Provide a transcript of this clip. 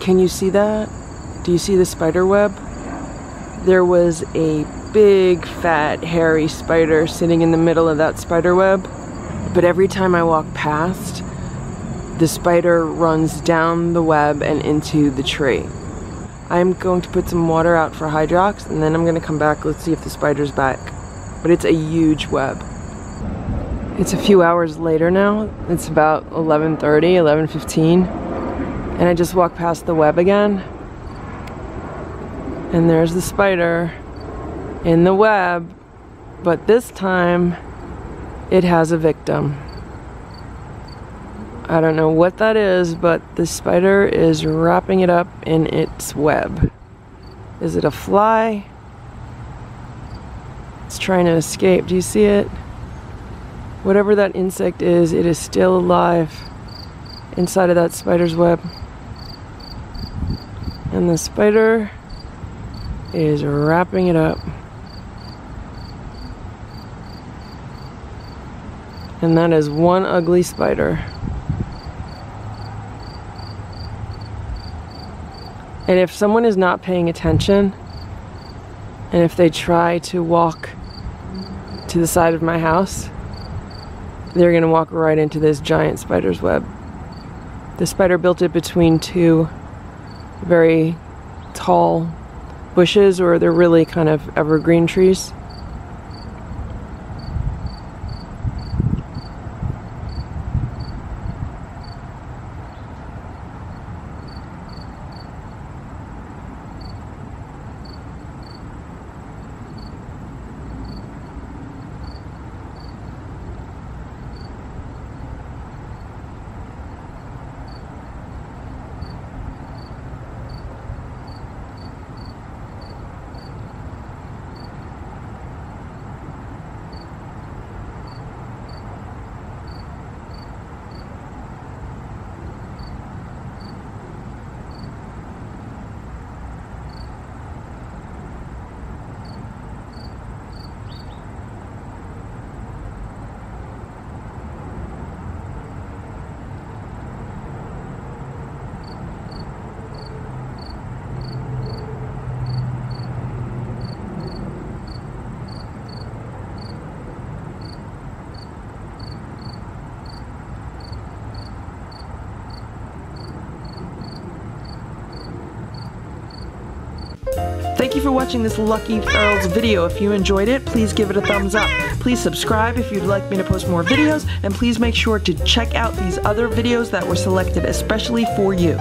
Can you see that? Do you see the spider web? There was a big, fat, hairy spider sitting in the middle of that spider web. But every time I walk past, the spider runs down the web and into the tree. I'm going to put some water out for Hydrox, and then I'm gonna come back. Let's see if the spider's back. But it's a huge web. It's a few hours later now. It's about 11:30, 11:15. And I just walked past the web again. And there's the spider in the web, but this time it has a victim. I don't know what that is, but the spider is wrapping it up in its web. Is it a fly? It's trying to escape. Do you see it? Whatever that insect is, it is still alive inside of that spider's web. And the spider is wrapping it up. And that is one ugly spider. And if someone is not paying attention, and if they try to walk to the side of my house, they're gonna walk right into this giant spider's web. The spider built it between two very tall bushes, or they're really kind of evergreen trees. Thank you for watching this Lucky Ferals video. If you enjoyed it, please give it a thumbs up. Please subscribe if you'd like me to post more videos, and please make sure to check out these other videos that were selected especially for you.